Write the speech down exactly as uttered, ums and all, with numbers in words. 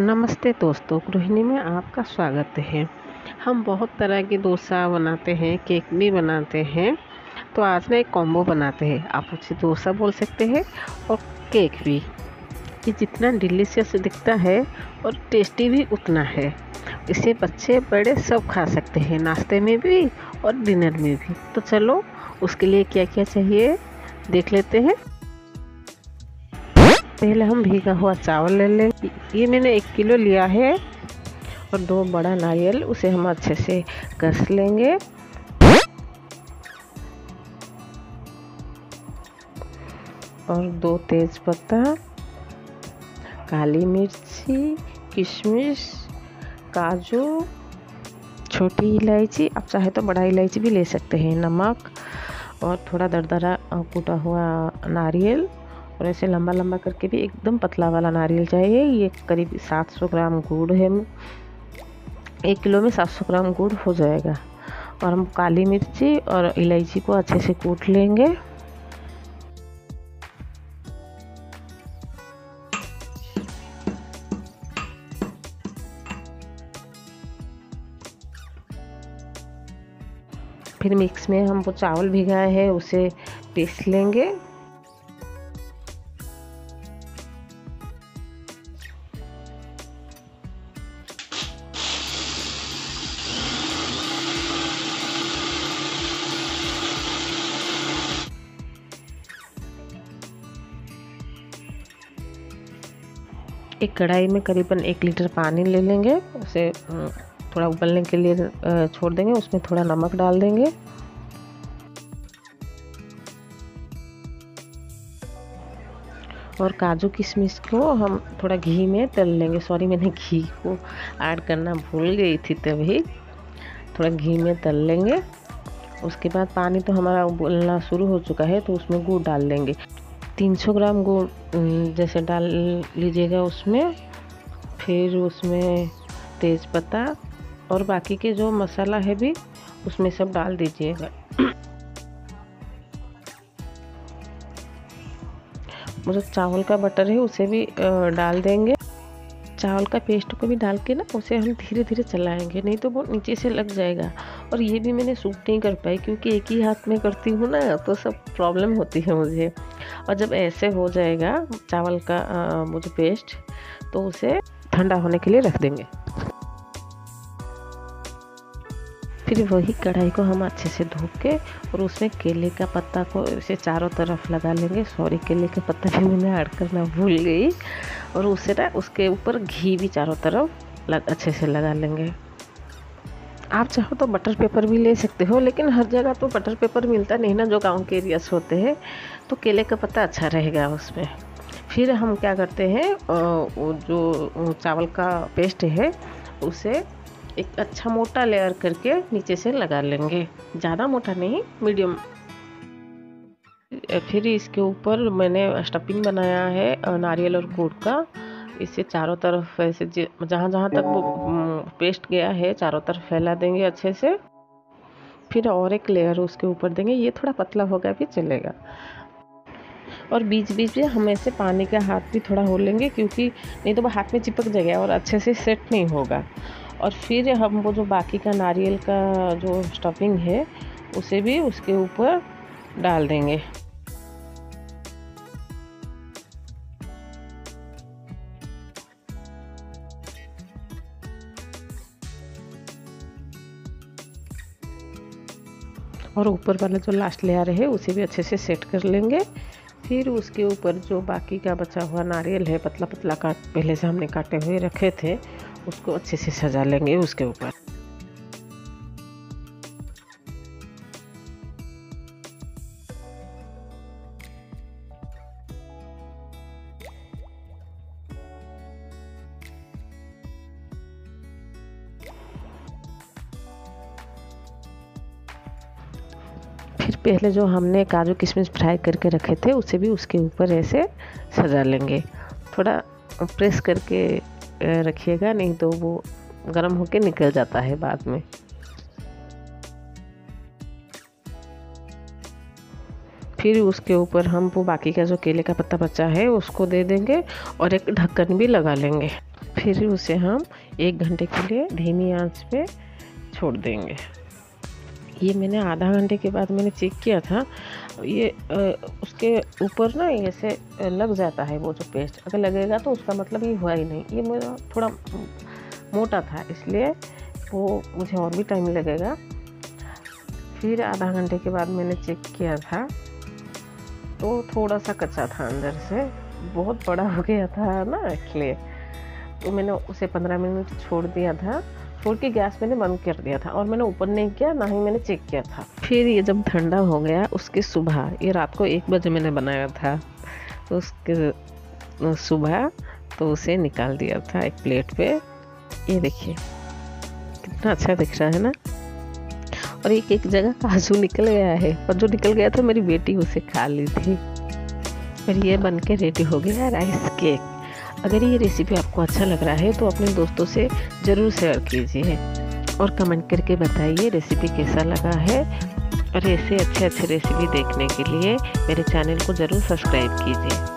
नमस्ते दोस्तों, गृहिणी में आपका स्वागत है। हम बहुत तरह के डोसा बनाते हैं, केक भी बनाते हैं। तो आज ना एक कॉम्बो बनाते हैं, आप उसे डोसा बोल सकते हैं और केक भी। ये जितना डिलीशियस दिखता है और टेस्टी भी उतना है। इसे बच्चे बड़े सब खा सकते हैं, नाश्ते में भी और डिनर में भी। तो चलो उसके लिए क्या क्या चाहिए देख लेते हैं। पहले हम भीगा हुआ चावल ले लेंगे। ये मैंने एक किलो लिया है और दो बड़ा नारियल, उसे हम अच्छे से कस लेंगे। और दो तेज पत्ता, काली मिर्ची, किशमिश, काजू, छोटी इलायची, आप चाहे तो बड़ा इलायची भी ले सकते हैं, नमक और थोड़ा दरदरा कूटा हुआ नारियल। और ऐसे लंबा लंबा करके भी एकदम पतला वाला नारियल चाहिए। ये करीब सात सौ ग्राम गुड़ है। एक किलो में सात सौ ग्राम गुड़ हो जाएगा। और हम काली मिर्ची और इलायची को अच्छे से कूट लेंगे। फिर मिक्स में हम वो चावल भिगाए हैं उसे पीस लेंगे। एक कढ़ाई में करीबन एक लीटर पानी ले लेंगे, उसे थोड़ा उबलने के लिए छोड़ देंगे। उसमें थोड़ा नमक डाल देंगे। और काजू किशमिश को हम थोड़ा घी में तल लेंगे। सॉरी, मैंने घी को ऐड करना भूल गई थी, तभी थोड़ा घी में तल लेंगे। उसके बाद पानी तो हमारा उबलना शुरू हो चुका है, तो उसमें गुड़ डाल देंगे। तीन सौ ग्राम गुड़ जैसे डाल लीजिएगा उसमें। फिर उसमें तेज पत्ता और बाकी के जो मसाला है भी उसमें सब डाल दीजिएगा। जो चावल का बटर है उसे भी डाल देंगे। चावल का पेस्ट को भी डाल के ना उसे हम धीरे धीरे चलाएंगे, नहीं तो वो नीचे से लग जाएगा। और ये भी मैंने सूट नहीं कर पाई, क्योंकि एक ही हाथ में करती हूँ ना, तो सब प्रॉब्लम होती है मुझे। और जब ऐसे हो जाएगा चावल का वो जो पेस्ट, तो उसे ठंडा होने के लिए रख देंगे। फिर वही कढ़ाई को हम अच्छे से धो के और उसमें केले का पत्ता को इसे चारों तरफ लगा लेंगे। सॉरी, केले का पत्ता भी मैंने ऐड करना भूल गई। और उसे ना उसके ऊपर घी भी चारों तरफ लग अच्छे से लगा लेंगे। आप चाहो तो बटर पेपर भी ले सकते हो, लेकिन हर जगह तो बटर पेपर मिलता नहीं ना, जो गाँव के एरियाज होते हैं। तो केले का पत्ता अच्छा रहेगा उसमें। फिर हम क्या करते हैं, जो चावल का पेस्ट है उसे एक अच्छा मोटा लेयर करके नीचे से लगा लेंगे। ज़्यादा मोटा नहीं, मीडियम। फिर इसके ऊपर मैंने स्टफिंग बनाया है नारियल और गुड़ का। इसे चारों तरफ ऐसे जहाँ जहाँ तक वो पेस्ट गया है चारों तरफ फैला देंगे अच्छे से। फिर और एक लेयर उसके ऊपर देंगे। ये थोड़ा पतला होगा भी चलेगा। और बीच बीच में हम ऐसे पानी का हाथ भी थोड़ा हो लेंगे, क्योंकि नहीं तो वो हाथ में चिपक जाएगा और अच्छे से सेट नहीं होगा। और फिर हम वो जो बाकी का नारियल का जो स्टफिंग है उसे भी उसके ऊपर डाल देंगे। और ऊपर वाला जो लास्ट लेयर है उसे भी अच्छे से सेट कर लेंगे। फिर उसके ऊपर जो बाकी का बचा हुआ नारियल है, पतला पतला काट पहले से हमने काटे हुए रखे थे, उसको अच्छे से सजा लेंगे उसके ऊपर। फिर पहले जो हमने काजू किशमिश फ्राई करके रखे थे उसे भी उसके ऊपर ऐसे सजा लेंगे। थोड़ा प्रेस करके रखिएगा, नहीं तो वो गर्म होके निकल जाता है बाद में। फिर उसके ऊपर हम वो बाकी का जो केले का पत्ता बचा है उसको दे देंगे और एक ढक्कन भी लगा लेंगे। फिर उसे हम एक घंटे के लिए धीमी आंच पे छोड़ देंगे। ये मैंने आधा घंटे के बाद मैंने चेक किया था, ये उसके ऊपर ना ऐसे लग जाता है वो जो पेस्ट, अगर लगेगा तो उसका मतलब ये हुआ ही नहीं। ये मेरा थोड़ा मोटा था इसलिए वो मुझे और भी टाइम लगेगा। फिर आधा घंटे के बाद मैंने चेक किया था तो थोड़ा सा कच्चा था अंदर से, बहुत बड़ा हो गया था ना इसलिए, तो मैंने उसे पंद्रह मिनट छोड़ दिया था, छोड़ के गैस मैंने बंद कर दिया था और मैंने ओपन नहीं किया, ना ही मैंने चेक किया था। फिर ये जब ठंडा हो गया उसके सुबह, ये रात को एक बजे मैंने बनाया था, तो उसके सुबह तो उसे निकाल दिया था एक प्लेट पे। ये देखिए कितना अच्छा दिख रहा है ना, और एक एक जगह काजू निकल गया है, और जो निकल गया था मेरी बेटी उसे खा ली थी। और ये बन के रेडी हो गया राइस केक। अगर ये रेसिपी आपको अच्छा लग रहा है तो अपने दोस्तों से ज़रूर शेयर कीजिए और कमेंट करके बताइए रेसिपी कैसा लगा है। और ऐसे अच्छे अच्छे रेसिपी देखने के लिए मेरे चैनल को ज़रूर सब्सक्राइब कीजिए।